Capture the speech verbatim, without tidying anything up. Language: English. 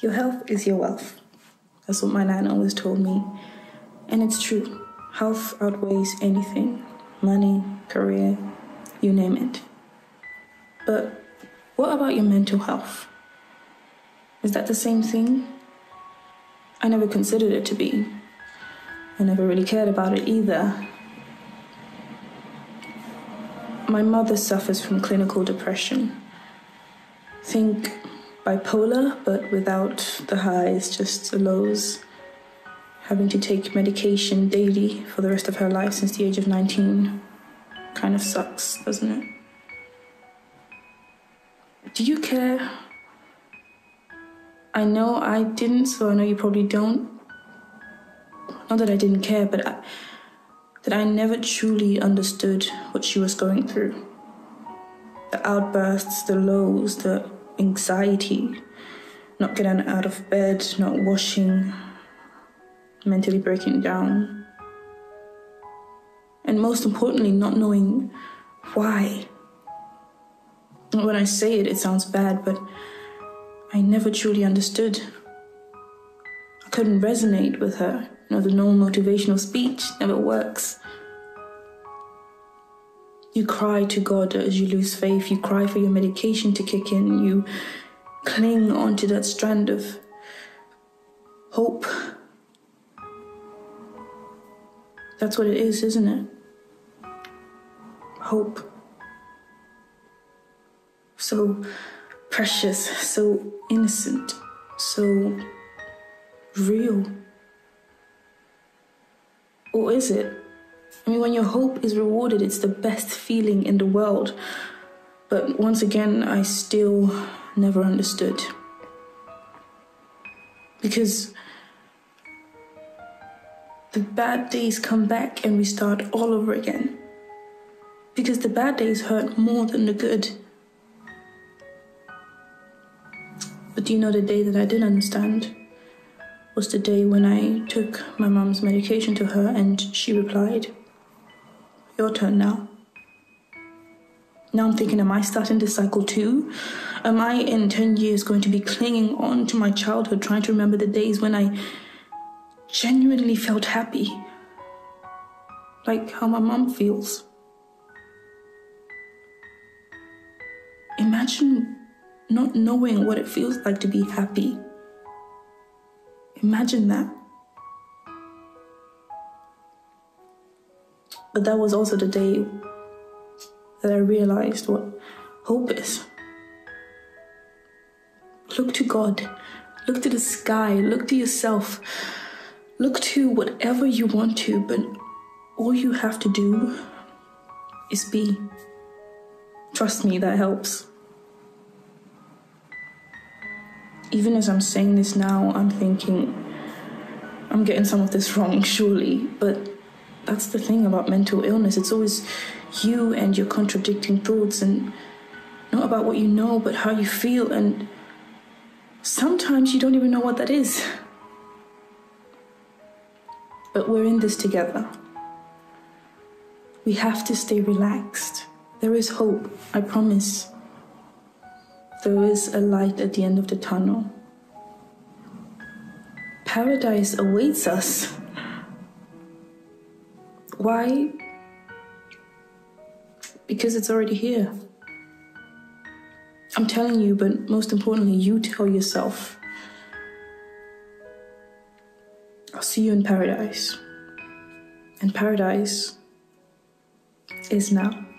Your health is your wealth. That's what my nan always told me. And it's true. Health outweighs anything. Money, career, you name it. But what about your mental health? Is that the same thing? I never considered it to be. I never really cared about it either. My mother suffers from clinical depression. Think bipolar, but without the highs, just the lows. Having to take medication daily for the rest of her life since the age of nineteen. Kind of sucks, doesn't it? Do you care? I know I didn't, so I know you probably don't. Not that I didn't care, but I, that I never truly understood what she was going through. The outbursts, the lows, the anxiety, not getting out of bed, not washing, mentally breaking down. And most importantly, not knowing why. When I say it, it sounds bad, but I never truly understood. I couldn't resonate with her. You know, the normal motivational speech never works. You cry to God as you lose faith. You cry for your medication to kick in. You cling onto that strand of hope. That's what it is, isn't it? Hope. So precious, so innocent, so real. Or is it? I mean, when your hope is rewarded, it's the best feeling in the world. But once again, I still never understood. Because the bad days come back and we start all over again. Because the bad days hurt more than the good. But do you know, the day that I did understand was the day when I took my mum's medication to her and she replied, "Your turn now." Now I'm thinking, am I starting this cycle too? Am I in ten years going to be clinging on to my childhood, trying to remember the days when I genuinely felt happy, like how my mum feels? Imagine not knowing what it feels like to be happy. Imagine that. But that was also the day that I realized what hope is. Look to God. Look to the sky. Look to yourself. Look to whatever you want to, but all you have to do is be. Trust me, that helps. Even as I'm saying this now, I'm thinking, I'm getting some of this wrong, surely. But that's the thing about mental illness. It's always you and your contradicting thoughts, and not about what you know, but how you feel. And sometimes you don't even know what that is. But we're in this together. We have to stay relaxed. There is hope, I promise. There is a light at the end of the tunnel. Paradise awaits us. Why? Because it's already here. I'm telling you, but most importantly, you tell yourself, I'll see you in paradise. And paradise is now.